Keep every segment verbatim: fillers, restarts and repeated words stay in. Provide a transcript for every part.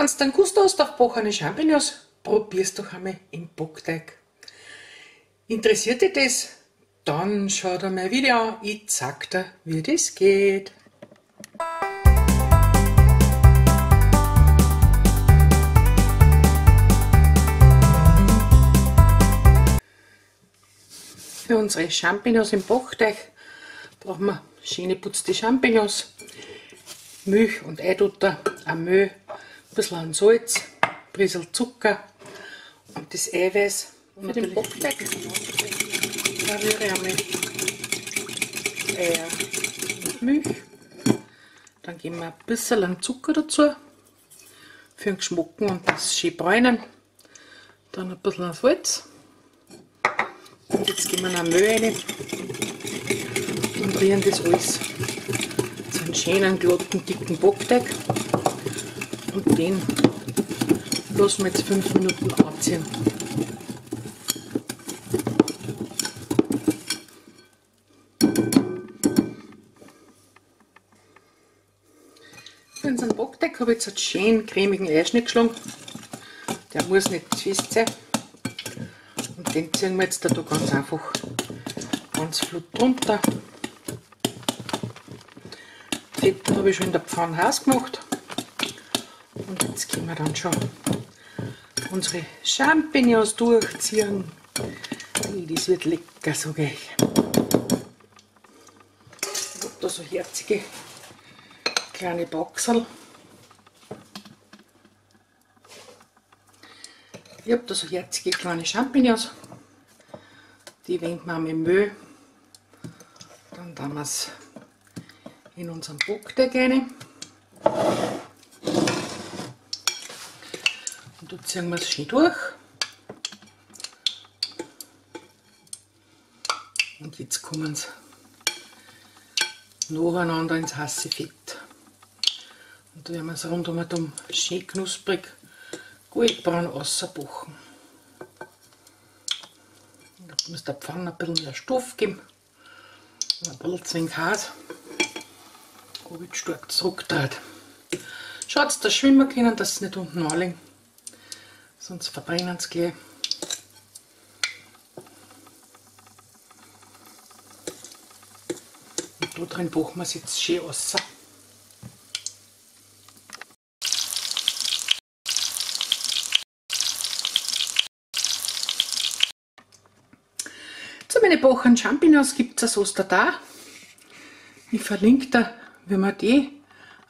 Wenn du dann Gust hast auf bachene Champignons, probier's doch einmal im Backteig. Interessiert dich das? Dann schau dir mein Video an, ich zeig dir, wie das geht. Für unsere Champignons im Bachteig brauchen wir schöne putzte Champignons, Milch und Eidutter, ein Mehl, ein bisschen Salz, ein bisschen Zucker und das Eiweiß für den Bachteig. Da rühre ich einmal Eier und Milch. Dann geben wir ein bisschen Zucker dazu für den Geschmack und das schön bräunen. Dann ein bisschen Salz. Und jetzt geben wir noch Mehl rein und rühren das alles zu einem schönen, glatten, dicken Backteig. Und den lassen wir jetzt fünf Minuten anziehen. Für unseren Backteig habe ich jetzt einen schönen, cremigen Einschnitt geschlagen. Der muss nicht fest sein. Den ziehen wir jetzt da ganz einfach ganz flott runter. Fett habe ich schon in der Pfanne heiß gemacht. Und jetzt können wir dann schon unsere Champignons durchziehen. Das wird lecker, sage ich. Ich habe da so herzige kleine Backsel. Ich habe da so herzige kleine Champignons, die wenden wir mit Mehl, dann tun wir es in unseren Backteig rein und da ziehen wir es schön durch und jetzt kommen sie nacheinander ins heiße Fett und da werden wir es rundum schön knusprig goldbraun ausbacken. Da muss der Pfanne ein bisschen mehr Stoff geben. Und ein bisschen zu wenig heiß. Ob ich stark zurückdreht. Schaut, dass schwimmen können, dass sie nicht unten anlegen. Sonst verbrennen sie gleich. Und da drin backen wir es jetzt schön aus. Zu meinen bachenen Champignons gibt es eine Sauce Tartare. Ich verlinke dir, wie man die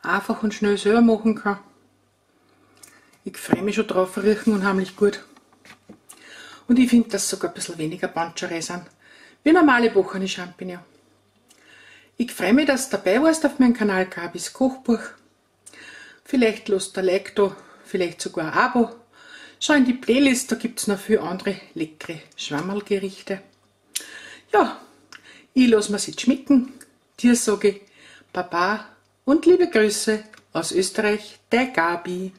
einfach und schnell selber machen kann. Ich freue mich schon drauf, riechen unheimlich gut. Und ich finde, dass sogar ein bisschen weniger Panscherei sind, wie normale bachene Champignons. Ich freue mich, dass du dabei warst auf meinem Kanal Gabis Kochbuch. Vielleicht lasst ein Like da, vielleicht sogar ein Abo. Schau in die Playlist, da gibt es noch viele andere leckere Schwammerlgerichte. Ja, ich lasse mir's jetzt schmecken. Dir sage ich Baba und liebe Grüße aus Österreich, der Gabi.